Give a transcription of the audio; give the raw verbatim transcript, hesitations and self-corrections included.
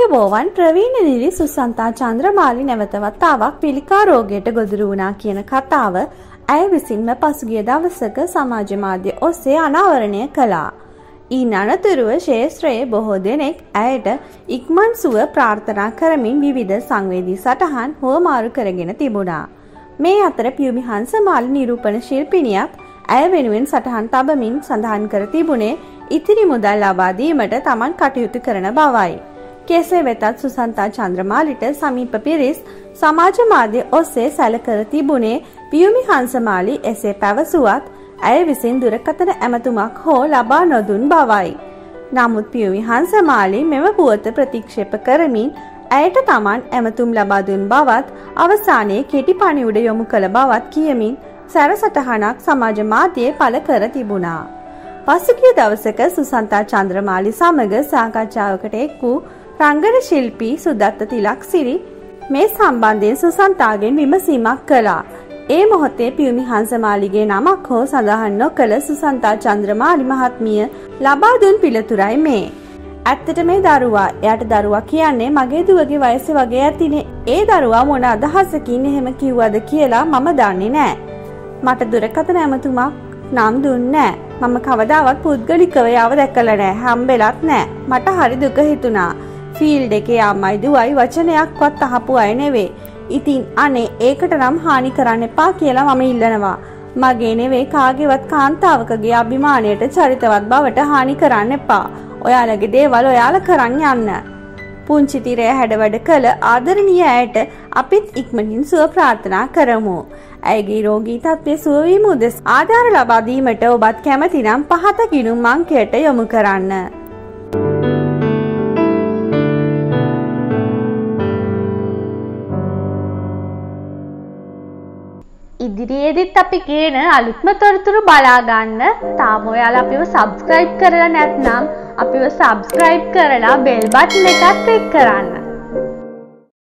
ආයුබෝවන් ප්‍රවීණදිවි සුසන්තා චන්ද්‍රමාලි නැවතවත් තාවක් පිළිකා රෝගයට ගොදුරු වුණා කියන කතාව ඇය විසින්ම පසුගිය දවසක සමාජ මාධ්‍ය ඔස්සේ අනාවරණය කළා. ඊන් අනතුරුව ශේෂ්ත්‍රයේ බොහෝ දෙනෙක් ඇයට ඉක්මන් සුව ප්‍රාර්ථනා කරමින් විවිධ සංවේදී සටහන් හුවමාරු කරගෙන තිබුණා. මේ අතර පියුමි හංසමාලි නිරූපණ ශිල්පිනියත් ඇය වෙනුවෙන් සටහන් තබමින් සඳහන් කර තිබුණේ ඉතිරි මුදල් ලබා දීමට Taman කටයුතු කරන බවයි. කෙසේ වෙතත් සුසන්තා චන්ද්‍රමාලිට සමීප පිරිස් සමාජ මාධ්‍ය ඔස්සේ සැලකර තිබුණේ පියුමි හංසමාලි එසේ පැවසුවත් ඇය විසින් දුරකථන ඇමතුමක් හෝ ලබා නොදුන් බවයි. නමුත් පියුමි හංසමාලි මෙම පුවත ප්‍රතික්ෂේප කරමින් ඇයට Taman ඇමතුම් ලබා දුන් බවත් අවසානයේ කෙටි පණිවුඩ යොමු කළ බවත් කියමින් සැරසටහනක් සමාජ මාධ්‍යයේ පළ කර තිබුණා. පසුගිය දවසක සුසන්තා චන්ද්‍රමාලි සමග සාකච්ඡාවකට එක් වූ රංගන ශිල්පී සුදත්ත තිලක්සිරි මේ සම්බන්ධයෙන් සුසන්තාගෙන් විමසීමක් කළා. ඒ මොහොතේ පියුමි හංසමාලිගේ නමක් හෝ සඳහන් නොකළ සුසන්තා චන්ද්‍රමාලි මහත්මිය ලබා දුන් පිළිතුරයි මේ. ඇත්තට මේ දරුවා එයාට දරුවා කියන්නේ මගේ දුවගේ වයස වගේ ඇතිනේ. ඒ දරුවා මොන අදහසකින් එහෙම කිව්වද කියලා මම දන්නේ නැහැ. මට දුරකථන ඇමතුමක් නම් දුන්නේ නැහැ. මම කවදාවත් පුද්ගලිකව යාව දැකලා නැහැ. හම්බෙලත් නැහැ. මට හරි දුක හිතුණා. ෆීල්ඩ් එකේ අම්මයි දුවයි වචනයක්වත් අහපු අය නෙවෙයි. ඉතින් අනේ ඒකට නම් හානි කරන්න එපා කියලා මම ඉල්ලනවා. මගේ නෙවෙයි කාගේවත් කාන්තාවකගේ අභිමානයට චරිතවත් බවට හානි කරන්න එපා. ඔයාලගේ දේවල් ඔයාලා කරන් යන්න. පුංචි තිරය හැඩවැඩ කළ ආදරණීය ඇයට අපිත් ඉක්මනින් සුව ප්‍රාර්ථනා කරමු. ඇයගේ රෝගී තත්ත්වය සුව වීම උදෙසා ආධාර ලබා දීමට ඔබත් කැමති නම් පහත ගිණුම් අංකයට යොමු කරන්න. ඉදිරියේදීත් අපි කියන අලුත්ම තොරතුරු බලා ගන්න. තාම ඔයාලා අපිව subscribe කරලා නැත්නම් අපිව subscribe කරලා bell button එකත් click කරන්න.